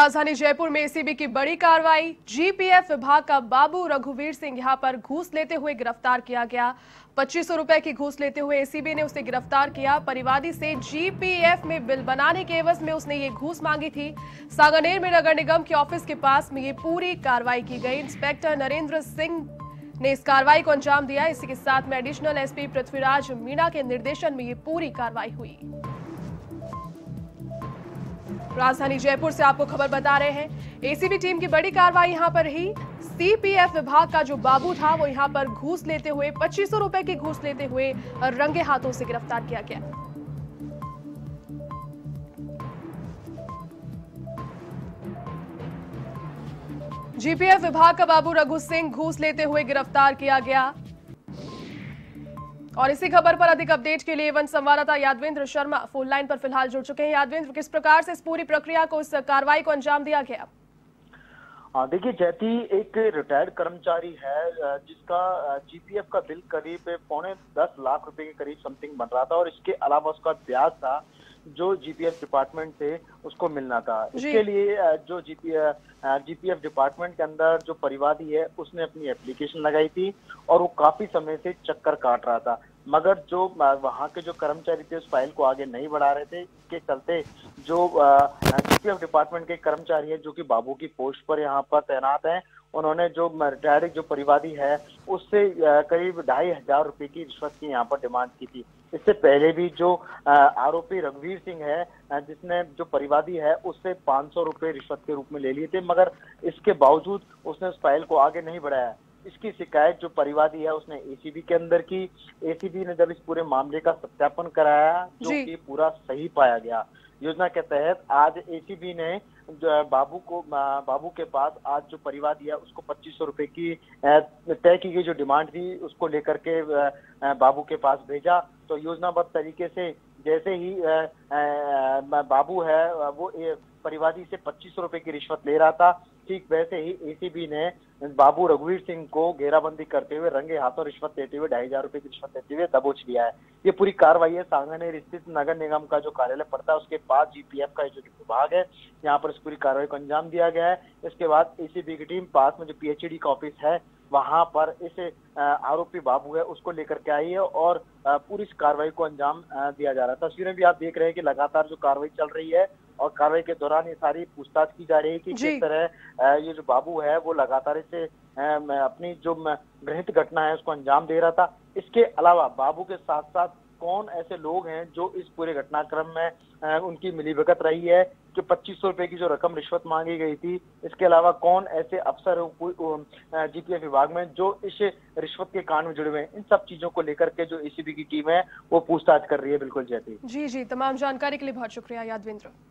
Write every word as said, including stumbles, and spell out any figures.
राजधानी जयपुर में एसीबी की बड़ी कार्रवाई। जीपीएफ विभाग का बाबू रघुवीर सिंह यहां पर घूस लेते हुए गिरफ्तार किया गया। पच्चीस सौ रुपए की घूस लेते हुए एसीबी ने उसे गिरफ्तार किया। परिवादी से जीपीएफ में बिल बनाने के एवज में उसने ये घूस मांगी थी। सागनेर में नगर निगम के ऑफिस के पास में ये पूरी कार्रवाई की गई। इंस्पेक्टर नरेंद्र सिंह ने इस कार्रवाई को अंजाम दिया। इसी के साथ में एडिशनल एसपी पृथ्वीराज मीणा के निर्देशन में ये पूरी कार्रवाई हुई। राजधानी जयपुर से आपको खबर बता रहे हैं, एसीबी टीम की बड़ी कार्रवाई यहां पर रही। सीपीएफ विभाग का जो बाबू था वो यहां पर घूस लेते हुए पच्चीस सौ रुपए की घूस लेते हुए रंगे हाथों से गिरफ्तार किया गया। जीपीएफ विभाग का बाबू रघु सिंह घूस लेते हुए गिरफ्तार किया गया। और इसी खबर पर अधिक अपडेट के लिए वन संवाददाता यादवेंद्र शर्मा फोन लाइन पर फिलहाल जुड़ चुके हैं। यादवेंद्र, किस प्रकार से इस पूरी प्रक्रिया को, इस कार्रवाई को अंजाम दिया गया? देखिए जैती एक रिटायर्ड कर्मचारी है जिसका जीपीएफ का बिल करीब पौने दस लाख रुपए के करीब समथिंग बन रहा था और इसके अलावा उसका ब्याज था जो जीपीएफ डिपार्टमेंट से उसको मिलना था। इसके लिए जो जीपीएफ जीपीएफ डिपार्टमेंट के अंदर जो परिवादी है उसने अपनी एप्लीकेशन लगाई थी और वो काफी समय से चक्कर काट रहा था, मगर जो वहाँ के जो कर्मचारी थे उस फाइल को आगे नहीं बढ़ा रहे थे। इसके चलते जो जीपीएफ डिपार्टमेंट के कर्मचारी है जो कि बाबू की पोस्ट पर यहाँ पर तैनात हैं, उन्होंने जो रिटायर्ड जो परिवादी है उससे करीब ढाई हजार रुपए की रिश्वत की यहाँ पर डिमांड की थी। इससे पहले भी जो आरोपी रघुवीर सिंह है जिसने जो परिवादी है उससे पाँच सौ रुपए रिश्वत के रूप में ले लिए थे, मगर इसके बावजूद उसने उस फाइल को आगे नहीं बढ़ाया। इसकी शिकायत जो परिवादी है उसने एसीबी के अंदर की। एसीबी ने जब इस पूरे मामले का सत्यापन कराया जो कि पूरा सही पाया गया। योजना के तहत आज एसीबी ने बाबू को बाबू के पास आज जो परिवादी है उसको पच्चीस सौ रुपए की तय की गई जो डिमांड थी उसको लेकर के बाबू के पास भेजा। तो योजनाबद्ध तरीके से जैसे ही बाबू है वो परिवादी से पच्चीस सौ रुपए की रिश्वत ले रहा था, ठीक वैसे ही एसीबी ने बाबू रघुवीर सिंह को घेराबंदी करते हुए रंगे हाथों रिश्वत देते हुए ढाई हजार रुपए की रिश्वत देते हुए दबोच लिया है। ये पूरी कार्रवाई है। सांगानेर स्थित नगर निगम का जो कार्यालय पड़ता है उसके पास जीपीएफ का जो विभाग है यहाँ पर इस पूरी कार्रवाई को अंजाम दिया गया है। इसके बाद एसीबी की टीम पास में जो पीएचडी का ऑफिस है वहां पर इस आरोपी बाबू है उसको लेकर के आई है और पूरी इस कार्रवाई को अंजाम दिया जा रहा है। तस्वीरें भी आप देख रहे हैं कि लगातार जो कार्रवाई चल रही है और कार्रवाई के दौरान ये सारी पूछताछ की जा रही है कि किस तरह ये जो बाबू है वो लगातार इसे अपनी जो घृणित घटना है उसको अंजाम दे रहा था। इसके अलावा बाबू के साथ साथ कौन ऐसे लोग हैं जो इस पूरे घटनाक्रम में उनकी मिलीभगत रही है, जो पच्चीस सौ रुपए की जो रकम रिश्वत मांगी गई थी, इसके अलावा कौन ऐसे अफसर जीपीएफ विभाग में जो इस रिश्वत के कांड में जुड़े हुए हैं, इन सब चीजों को लेकर के जो एसीबी की टीम है वो पूछताछ कर रही है। बिल्कुल जयती जी जी तमाम जानकारी के लिए बहुत शुक्रिया यादवेंद्र।